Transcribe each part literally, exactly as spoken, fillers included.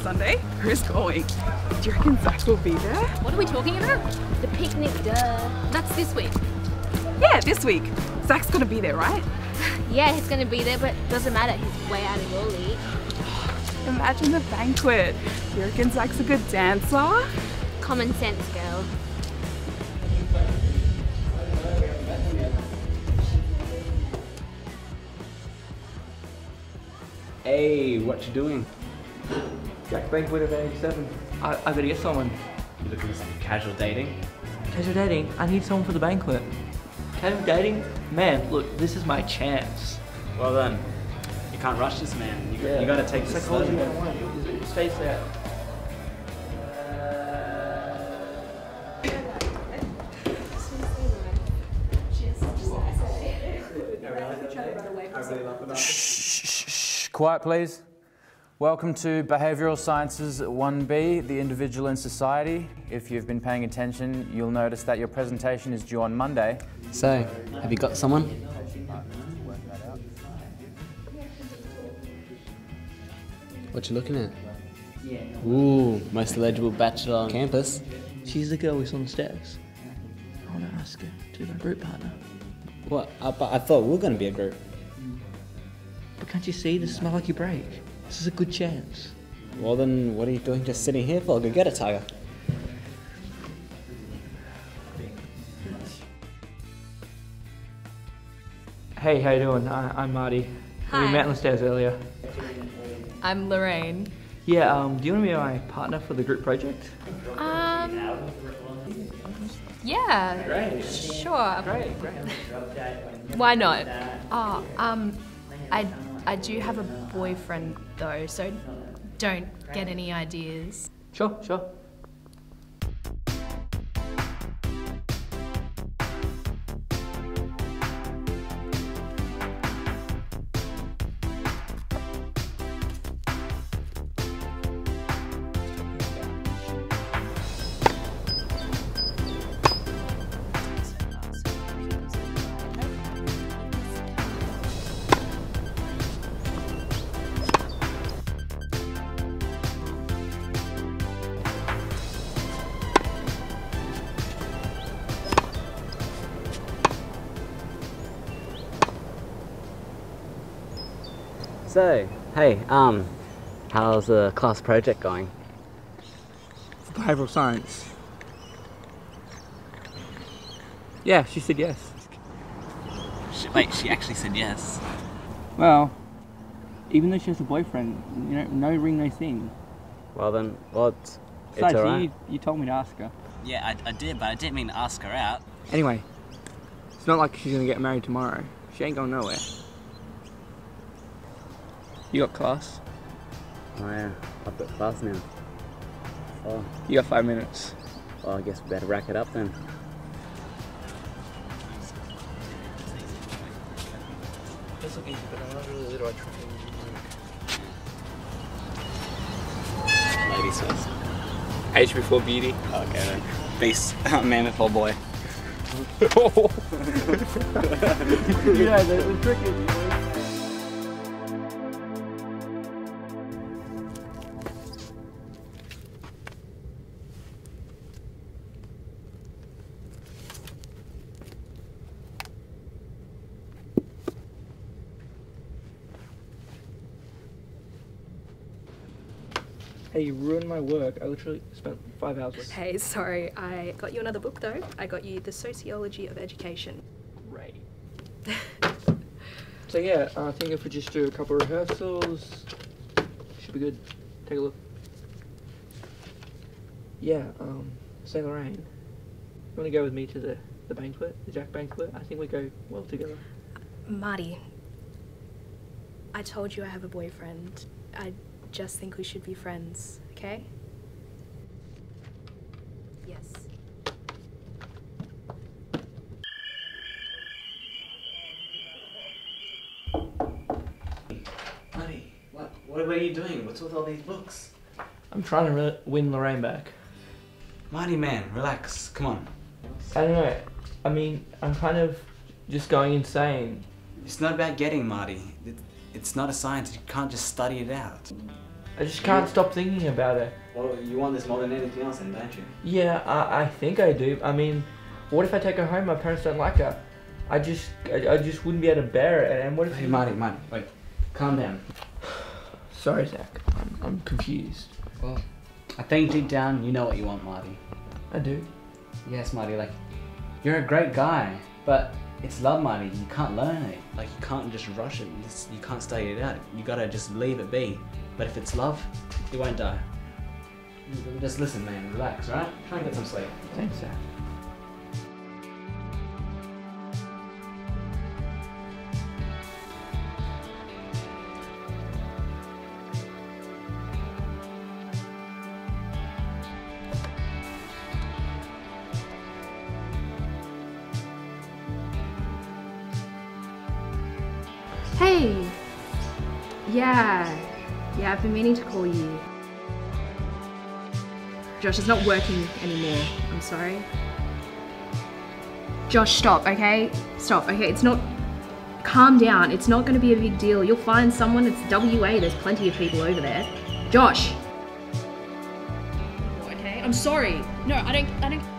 Sunday. Who's going? Do you reckon Zack will be there? What are we talking about? The picnic, duh. That's this week. Yeah, this week. Zack's gonna be there, right? Yeah, he's gonna be there, but doesn't matter. He's way out of your league. Imagine the banquet. Do you reckon Zack's a good dancer? Common sense, girl. Hey, what you doing? Zack, Banquet of eighty-seven. I, I gotta get someone. You looking for some casual dating? Casual dating? I need someone for the banquet. Casual dating? Man, look, this is my chance. Well done. You can't rush this, man. You, yeah. you gotta take this slow. His face out. Quiet, please. Welcome to Behavioural Sciences one B, The Individual in Society. If you've been paying attention, you'll notice that your presentation is due on Monday. So, have you got someone? What you looking at? Ooh, most eligible bachelor on campus. She's the girl we saw on the stairs. I want to ask her to be my group partner. What? I, I thought we were going to be a group. But can't you see? This is my lucky break. This is a good chance. Well then, what are you doing just sitting here for? Go get it, tiger. Hey, how you doing? I, I'm Marty. Hi. We met on the stairs earlier. I'm Loraine. Yeah, um, do you want to be my partner for the group project? Um... Yeah. Great. Sure. Great, great. Why not? Oh, um... I, I do have a boyfriend though, so don't get any ideas. Sure, sure. So, hey, um, how's the class project going? For behavioural science? Yeah, she said yes. She, wait, she actually said yes? Well, even though she has a boyfriend, you know, no ring, no thing. Well then, well, it's, it's so, alright. You, you told me to ask her. Yeah, I, I did, but I didn't mean to ask her out. Anyway, it's not like she's gonna get married tomorrow. She ain't going nowhere. You got class? Oh yeah, I've got class now. Oh. You got five minutes. Well, I guess we better rack it up then. This will be easy, but I'm not really good at trying. Ladies first. Age before beauty. Oh, okay then. Beast, man before boy. Yeah, the trick is. Hey, you ruined my work. I literally spent five hours with. Hey, sorry. I got you another book, though. I got you The Sociology of Education. Right. So, yeah, I think if we just do a couple of rehearsals, should be good. Take a look. Yeah, um, say Loraine, you want to go with me to the, the banquet, the Zack banquet? I think we go well together. Uh, Marty, I told you I have a boyfriend. I... just think we should be friends, okay? Yes. Honey, what, what are you doing? What's with all these books? I'm trying to win Loraine back. Marty, man, relax, come on. I don't know, I mean, I'm kind of just going insane. It's not about getting, Marty. It's not a science, you can't just study it out. I just can't yeah. stop thinking about it. Well, you want this more than anything else then, don't you? Yeah, I, I think I do. I mean, what if I take her home? My parents don't like her. I just, I, I just wouldn't be able to bear it. And what if? Hey, you... Marty, Marty, wait, calm down. Sorry, Zack. I'm, I'm confused. Well, I think deep down you know what you want, Marty. I do. Yes, Marty. Like, you're a great guy, but it's love, Marty. You can't learn it. Like, you can't just rush it. You, just, you can't study it out. You gotta just leave it be. But if it's love, you won't die. Just listen, man. Relax, right? Try and get some sleep. Thanks, Zack. Hey! Yeah, yeah, I've been meaning to call you. Josh, it's not working anymore, I'm sorry. Josh, stop, okay? Stop, okay, it's not, calm down, it's not gonna be a big deal. You'll find someone, it's W A, there's plenty of people over there. Josh! Okay, I'm sorry. No, I don't, I don't.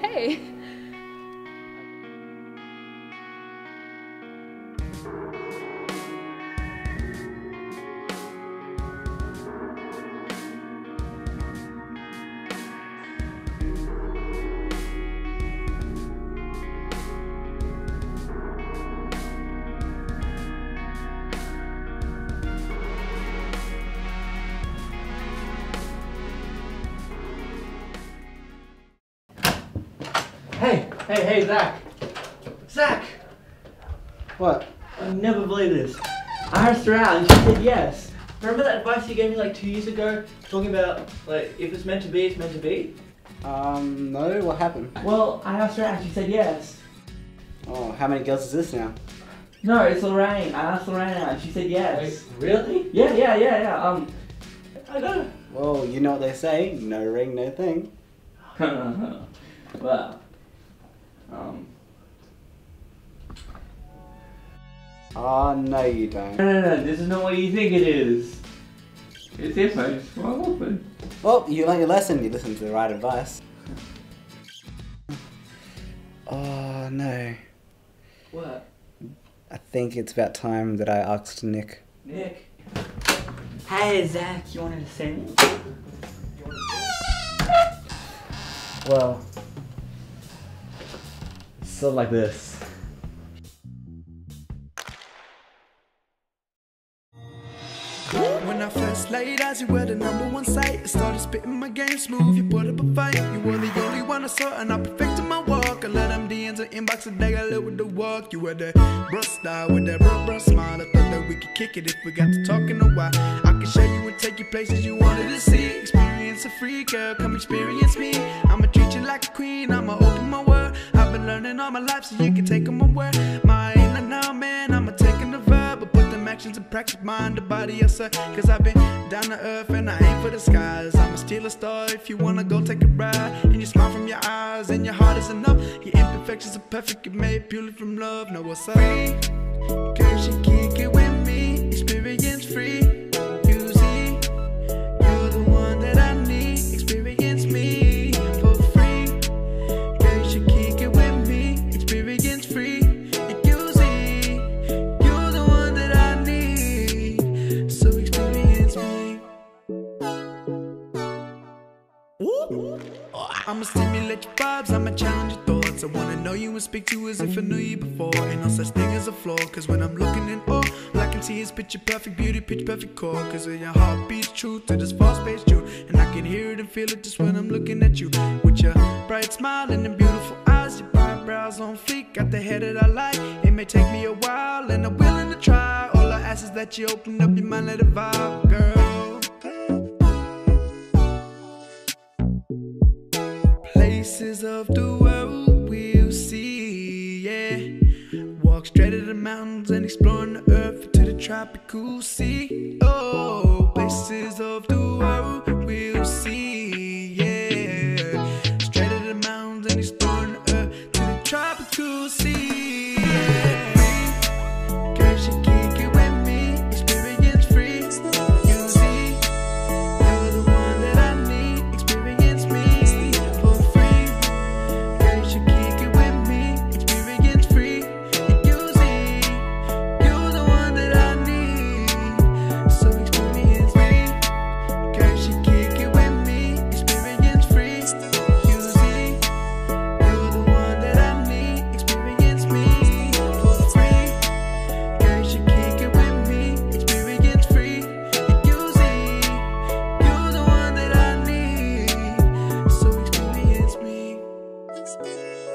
Hey! Hey, hey, hey, Zack! Zack! What? I never believe this. I asked her out and she said yes. Remember that advice you gave me like two years ago? Talking about, like, if it's meant to be, it's meant to be? Um, no, what happened? Well, I asked her out and she said yes. Oh, how many girls is this now? No, it's Loraine. I asked Loraine out and she said yes. Wait, really? Yeah, yeah, yeah, yeah, um... I got it. Well, you know what they say, no ring, no thing. Wow. Um. Oh, no you don't. No, no, no, this is not what you think it is. It's earphones. Well, you learned your lesson, you listened to the right advice. Oh, no. What? I think it's about time that I asked Nick. Nick? Hey, Zack, you wanted to see me? Well... Something like this. When I first laid eyes, you were the number one sight. I started spitting my game smooth, you put up a fight. You were the only one I saw, and I perfected my walk. I let them D Ms or inbox, and they got lit with the walk. You were the bruh star with that bruh bruh smile. I thought that we could kick it if we got to talking a while. I can show you and take you places you wanted to see. Experience a free girl, come experience me. I'ma treat you like a queen, I'ma open my word. Learning all my life so you can take them away. My ain't now, man, I'ma taking the vibe, but put them actions in practice, mind the body, yes sir. Cause I've been down to earth and I ain't for the skies. I'ma steal a star if you wanna go take a ride. And you smile from your eyes and your heart is enough. Your imperfections are perfect, you're made purely from love. Now what's up? Free, girl, she kick it with me. Experience free, you see, you're the one that I need. Experience me. I'ma stimulate your vibes, I'ma challenge your thoughts. I wanna know you and speak to you as if I knew you before. Ain't no such thing as a flaw, cause when I'm looking in awe, all I can see is picture perfect beauty, pitch perfect core. Cause when your heart beats true to this fast-paced tune, and I can hear it and feel it just when I'm looking at you. With your bright smile and the beautiful eyes, your eyebrows on fleek, got the hair that I like. It may take me a while and I'm willing to try. All I ask is that you open up your mind, let it vibe, girl. Places of the world we'll see, yeah. Walk straight to the mountains and exploring the earth to the tropical sea. Oh, places of the world we'll see, yeah. Straight to the mountains and exploring the earth to the tropical sea, yeah. Girl, she kick it with me, experience free. You see, you're the one that I need, experience me. Thanks.